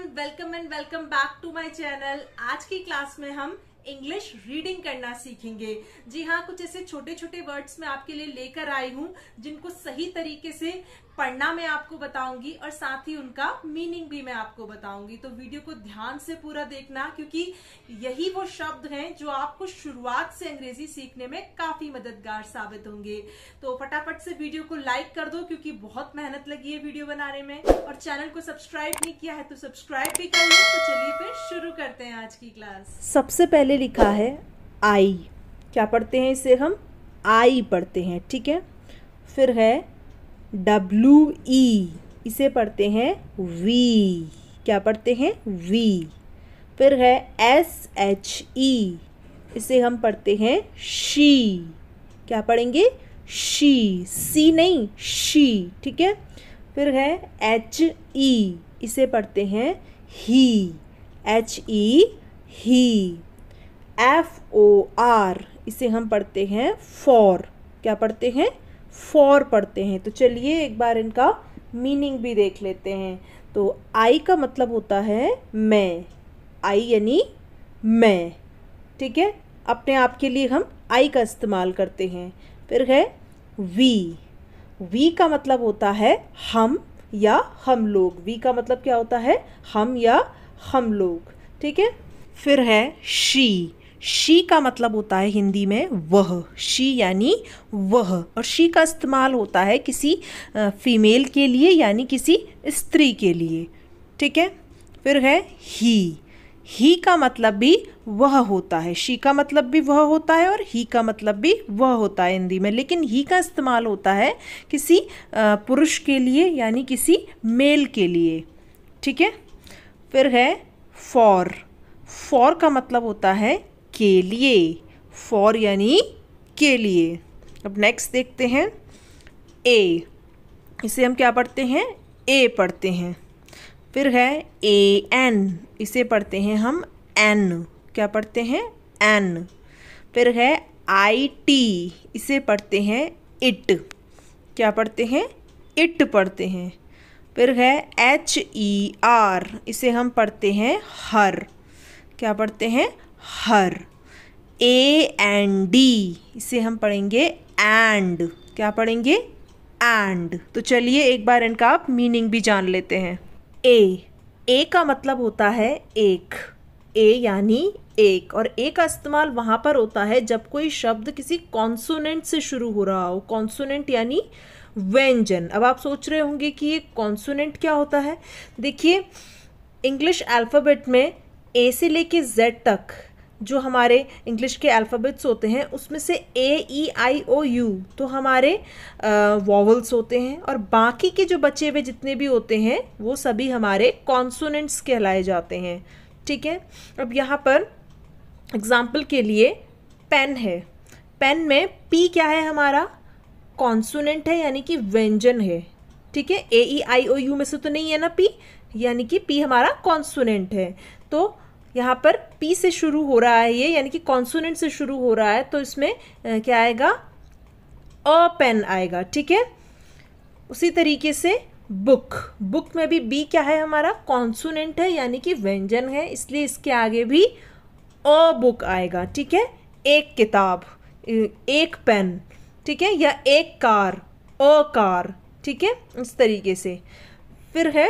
Everyone, welcome and welcome back to my channel. आज की class में हम इंग्लिश रीडिंग करना सीखेंगे। जी हाँ, कुछ ऐसे छोटे छोटे वर्ड्स मैं आपके लिए लेकर आई हूँ जिनको सही तरीके से पढ़ना मैं आपको बताऊंगी और साथ ही उनका मीनिंग भी मैं आपको बताऊंगी। तो वीडियो को ध्यान से पूरा देखना, क्योंकि यही वो शब्द हैं जो आपको शुरुआत से अंग्रेजी सीखने में काफी मददगार साबित होंगे। तो फटाफट से वीडियो को लाइक कर दो, क्योंकि बहुत मेहनत लगी है वीडियो बनाने में, और चैनल को सब्सक्राइब नहीं किया है तो सब्सक्राइब भी कर लो। तो चलिए फिर शुरू करते हैं आज की क्लास। सबसे पहले लिखा है आई। क्या पढ़ते हैं इसे? हम आई पढ़ते हैं, ठीक है। फिर है डब्ल्यू ई, इसे पढ़ते हैं वी। क्या पढ़ते हैं? वी। फिर है एस एच ई, इसे हम पढ़ते हैं शी। क्या पढ़ेंगे? शी। सी नहीं, शी, ठीक है। फिर है एच ई, इसे पढ़ते हैं he. H E, he. F O R, इसे हम पढ़ते हैं फॉर। क्या पढ़ते हैं? फॉर पढ़ते हैं। तो चलिए एक बार इनका मीनिंग भी देख लेते हैं। तो आई का मतलब होता है मैं। आई यानी मैं, ठीक है। अपने आप के लिए हम आई का इस्तेमाल करते हैं। फिर है वी। वी का मतलब होता है हम या हम लोग। वी का मतलब क्या होता है? हम या हम लोग, ठीक है। फिर है शी। शी का मतलब होता है हिंदी में वह। शी यानी वह, और शी का इस्तेमाल होता है किसी फीमेल के लिए, यानी किसी स्त्री के लिए, ठीक है। फिर है ही। ही का मतलब भी वह होता है। शी का मतलब भी वह होता है और ही का मतलब भी वह होता है हिंदी में, लेकिन ही का इस्तेमाल होता है किसी पुरुष के लिए, यानी किसी मेल के लिए, ठीक है। फिर है फॉर। फॉर का मतलब होता है के लिए। फॉर यानी के लिए। अब नेक्स्ट देखते हैं ए। इसे हम क्या पढ़ते हैं? ए पढ़ते हैं। फिर है ए एन, इसे पढ़ते हैं हम एन। क्या पढ़ते हैं? एन। फिर है आई टी, इसे पढ़ते हैं इट। क्या पढ़ते हैं? इट पढ़ते हैं। फिर है एच ई आर, इसे हम पढ़ते हैं हर। क्या पढ़ते हैं? हर। ए एंड डी, इसे हम पढ़ेंगे एंड। क्या पढ़ेंगे? एंड। तो चलिए एक बार इनका आप मीनिंग भी जान लेते हैं। ए। ए का मतलब होता है एक। ए यानी एक, और ए का इस्तेमाल वहाँ पर होता है जब कोई शब्द किसी कॉन्सोनेंट से शुरू हो रहा हो। कॉन्सोनेंट यानी व्यंजन। अब आप सोच रहे होंगे कि ये कॉन्सोनेंट क्या होता है। देखिए, इंग्लिश अल्फ़ाबेट में ए से लेके जेड तक जो हमारे इंग्लिश के अल्फ़ाबेट्स होते हैं, उसमें से ए ई आई ओ यू तो हमारे वॉवल्स होते हैं, और बाकी के जो बचे हुए जितने भी होते हैं वो सभी हमारे कॉन्सोनेंट्स कहलाए जाते हैं, ठीक है। अब यहाँ पर एग्जाम्पल के लिए पेन है। पेन में पी क्या है? हमारा कॉन्सोनेंट है, यानी कि व्यंजन है, ठीक है। ए ई आई ओ यू में से तो नहीं है ना पी, यानी कि पी हमारा कॉन्सोनेंट है। तो यहाँ पर पी से शुरू हो रहा है ये, यानी कि कॉन्सोनेंट से शुरू हो रहा है, तो इसमें क्या आएगा? अ पेन आएगा, ठीक है। उसी तरीके से बुक। बुक में भी बी क्या है? हमारा कॉन्सोनेंट है, यानी कि व्यंजन है, इसलिए इसके आगे भी अ बुक आएगा, ठीक है। एक किताब, एक पेन, ठीक है, या एक कार, अ कार, ठीक है, इस तरीके से। फिर है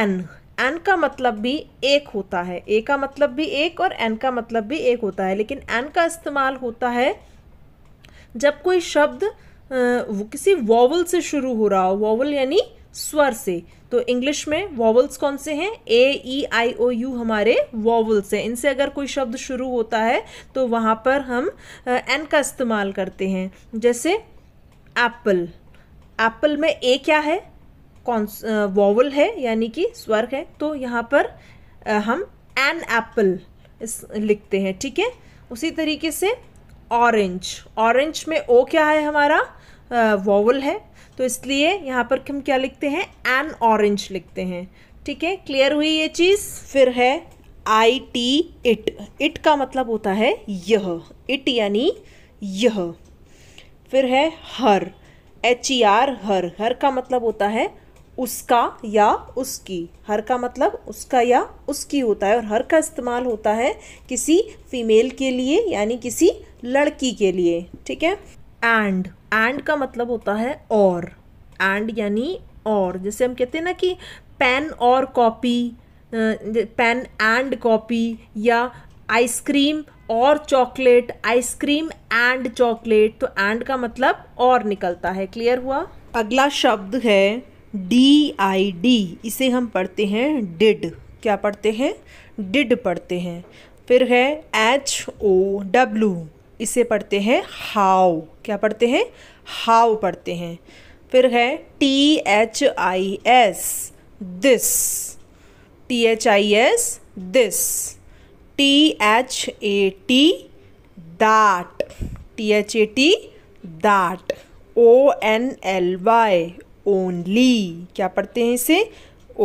एन। एन का मतलब भी एक होता है। ए का मतलब भी एक और एन का मतलब भी एक होता है, लेकिन एन का इस्तेमाल होता है जब कोई शब्द किसी वॉवल से शुरू हो रहा हो। वॉवल यानी स्वर से। तो इंग्लिश में वॉवल्स कौन से हैं? ए ई आई ओ यू हमारे वॉवल्स हैं। इनसे अगर कोई शब्द शुरू होता है तो वहाँ पर हम एन का इस्तेमाल करते हैं। जैसे एप्पल। एप्पल में ए क्या है? वॉवल है, यानी कि स्वर है, तो यहाँ पर हम एन एप्पल लिखते हैं, ठीक है। उसी तरीके से ऑरेंज। ऑरेंज में ओ क्या है? हमारा वॉवल है, तो इसलिए यहाँ पर हम क्या लिखते हैं? एन ऑरेंज लिखते हैं, ठीक है। क्लियर हुई ये चीज़। फिर है आई टी इट। इट का मतलब होता है यह। इट यानी यह। फिर है हर। एच ई आर, हर। हर का मतलब होता है उसका या उसकी, हर का मतलब उसका या उसकी होता है और हर का इस्तेमाल होता है किसी फीमेल के लिए यानी किसी लड़की के लिए, ठीक है। एंड का मतलब होता है और, एंड यानी और, जैसे हम कहते हैं ना कि पेन और कॉपी, पेन एंड कॉपी, या आइसक्रीम और चॉकलेट, आइसक्रीम एंड चॉकलेट, तो एंड का मतलब और निकलता है। क्लियर हुआ। अगला शब्द है DID, इसे हम पढ़ते हैं डिड, क्या पढ़ते हैं, डिड पढ़ते हैं। फिर है HOW, इसे पढ़ते हैं हाउ, क्या पढ़ते हैं, हाउ पढ़ते हैं। फिर है THIS this, THIS this. THAT that, THAT that. ONLY only, क्या पढ़ते हैं इसे,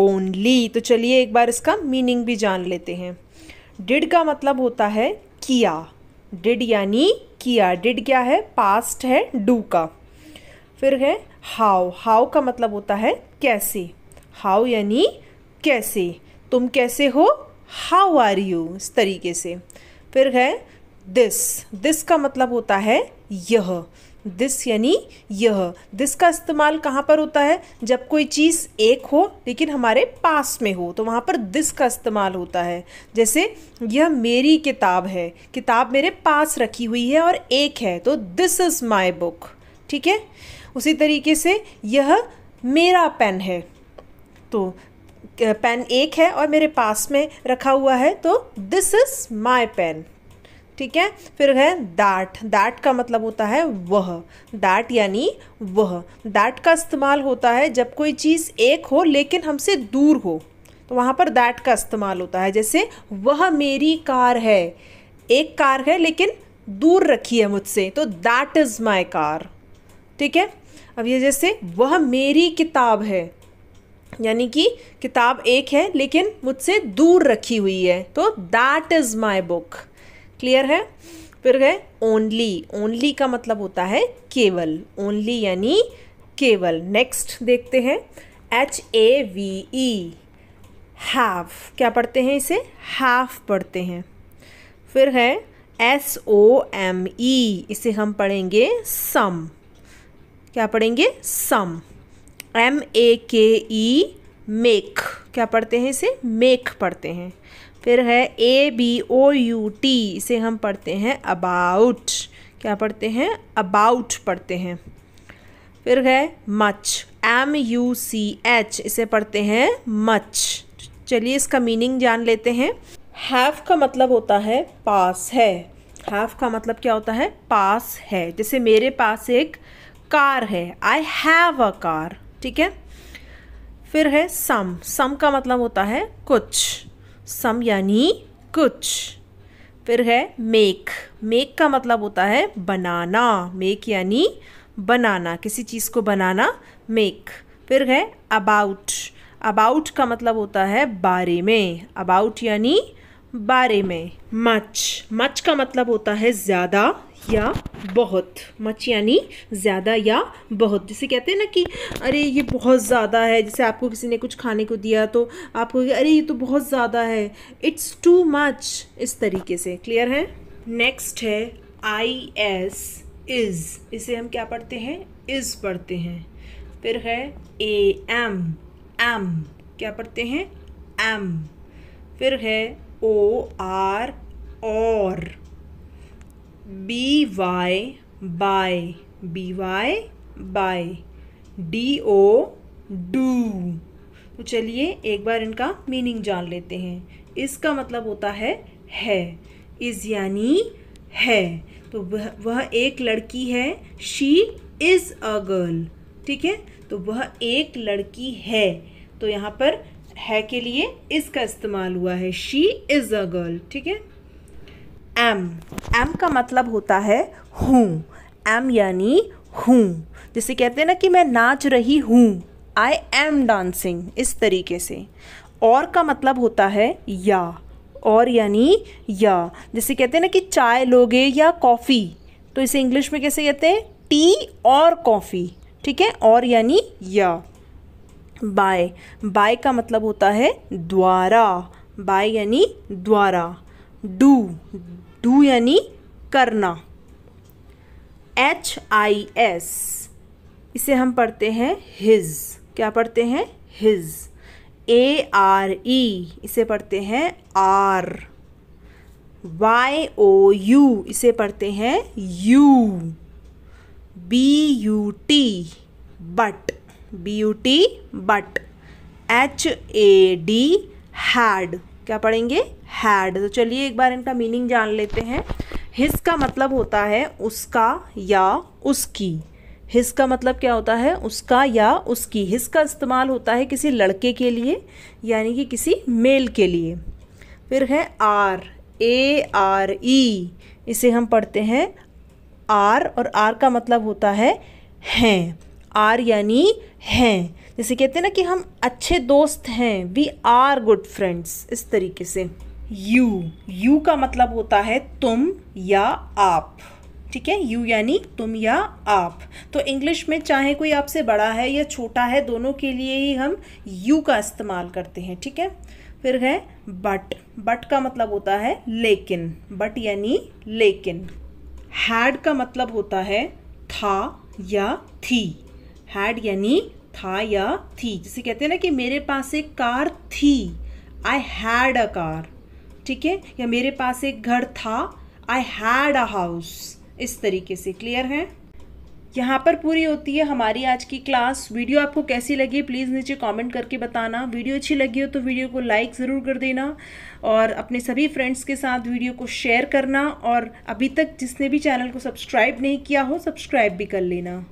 ओनली। तो चलिए एक बार इसका मीनिंग भी जान लेते हैं। डिड का मतलब होता है किया, डिड यानी किया, डिड क्या है, पास्ट है डू का। फिर है हाउ, हाउ का मतलब होता है कैसे, हाउ यानी कैसे, तुम कैसे हो, हाउ आर यू, इस तरीके से। फिर है दिस, दिस का मतलब होता है यह, दिस यानी यह। दिस का इस्तेमाल कहाँ पर होता है, जब कोई चीज़ एक हो लेकिन हमारे पास में हो, तो वहाँ पर दिस का इस्तेमाल होता है। जैसे यह मेरी किताब है, किताब मेरे पास रखी हुई है और एक है, तो दिस इज़ माय बुक, ठीक है। उसी तरीके से यह मेरा पेन है, तो पेन एक है और मेरे पास में रखा हुआ है, तो दिस इज़ माय पेन, ठीक है। फिर है दैट, दैट का मतलब होता है वह, दैट यानी वह। दैट का इस्तेमाल होता है जब कोई चीज़ एक हो लेकिन हमसे दूर हो, तो वहाँ पर दैट का इस्तेमाल होता है। जैसे वह मेरी कार है, एक कार है लेकिन दूर रखी है मुझसे, तो दैट इज़ माय कार, ठीक है। अब ये जैसे वह मेरी किताब है, यानी कि किताब एक है लेकिन मुझसे दूर रखी हुई है, तो that is my book. Clear है। फिर है ओनली, ओनली का मतलब होता है केवल, ओनली यानी केवल। नेक्स्ट देखते हैं HAVE हैव, क्या पढ़ते हैं इसे, हैव पढ़ते हैं। फिर है SOME, इसे हम पढ़ेंगे सम, क्या पढ़ेंगे, सम। MAKE मेक, क्या पढ़ते हैं इसे, मेक पढ़ते हैं। फिर है ABOUT, इसे हम पढ़ते हैं अबाउट, क्या पढ़ते हैं, अबाउट पढ़ते हैं। फिर है मच, MUCH, इसे पढ़ते हैं मच। चलिए इसका मीनिंग जान लेते हैं। हैव का मतलब होता है पास है, हैव का मतलब क्या होता है, पास है। जैसे मेरे पास एक कार है, आई हैव अ कार, ठीक है। फिर है सम, सम का मतलब होता है कुछ, सम यानी कुछ। फिर है मेक, मेक का मतलब होता है बनाना, मेक यानी बनाना, किसी चीज़ को बनाना, मेक। फिर है अबाउट, अबाउट का मतलब होता है बारे में, अबाउट यानी बारे में। मच, मच का मतलब होता है ज़्यादा या बहुत, मच यानी ज़्यादा या बहुत। जैसे कहते हैं ना कि अरे ये बहुत ज़्यादा है, जैसे आपको किसी ने कुछ खाने को दिया तो आपको अरे ये तो बहुत ज़्यादा है, इट्स टू मच, इस तरीके से। क्लियर है। नेक्स्ट है IS इज़, इसे हम क्या पढ़ते हैं, इज़ पढ़ते हैं। फिर है AM एम, क्या पढ़ते हैं, एम। फिर है OR और, BY by, BY by. DO do. तो चलिए एक बार इनका मीनिंग जान लेते हैं। इसका मतलब होता है, इज़ यानी है, तो वह एक लड़की है, शी इज़ अ गर्ल, ठीक है। तो वह एक लड़की है, तो यहाँ पर है के लिए इसका इस्तेमाल हुआ है, शी इज़ अ गर्ल, ठीक है। एम, एम का मतलब होता है हूँ, एम यानी हूँ। जैसे कहते हैं ना कि मैं नाच रही हूँ, आई एम डांसिंग, इस तरीके से। और का मतलब होता है या, और यानी या। जैसे कहते हैं ना कि चाय लोगे या कॉफ़ी, तो इसे इंग्लिश में कैसे कहते हैं, टी और कॉफ़ी, ठीक है। और यानी या। बाय। बाय का मतलब होता है द्वारा। बाय यानी द्वारा। डू, डू यानी करना। HIS इसे हम पढ़ते हैं हिज। क्या पढ़ते हैं? हिज। ARE इसे पढ़ते हैं आर। YOU इसे पढ़ते हैं you. BUT but. BUT but. HAD had. क्या पढ़ेंगे? हैड। तो चलिए एक बार इनका मीनिंग जान लेते हैं। हिज का मतलब होता है उसका या उसकी। हिज का मतलब क्या होता है? उसका या उसकी। हिज का इस्तेमाल होता है किसी लड़के के लिए, यानी कि किसी मेल के लिए। फिर है आर। ARE इसे हम पढ़ते हैं आर। और आर का मतलब होता है हैं। आर यानी हैं। जैसे कहते हैं ना कि हम अच्छे दोस्त हैं, वी आर गुड फ्रेंड्स, इस तरीके से। यू, यू का मतलब होता है तुम या आप। ठीक है, यू यानी तुम या आप। तो इंग्लिश में चाहे कोई आपसे बड़ा है या छोटा है, दोनों के लिए ही हम यू का इस्तेमाल करते हैं। ठीक है। फिर है बट। बट का मतलब होता है लेकिन। बट यानी लेकिन। हैड का मतलब होता है था या थी। हैड यानी था या थी। जैसे कहते हैं ना कि मेरे पास एक कार थी, आई हैड अ कार। ठीक है। या मेरे पास एक घर था, आई हैड अ हाउस। इस तरीके से। क्लियर है? यहाँ पर पूरी होती है हमारी आज की क्लास। वीडियो आपको कैसी लगी प्लीज़ नीचे कमेंट करके बताना। वीडियो अच्छी लगी हो तो वीडियो को लाइक ज़रूर कर देना और अपने सभी फ्रेंड्स के साथ वीडियो को शेयर करना। और अभी तक जिसने भी चैनल को सब्सक्राइब नहीं किया हो, सब्सक्राइब भी कर लेना।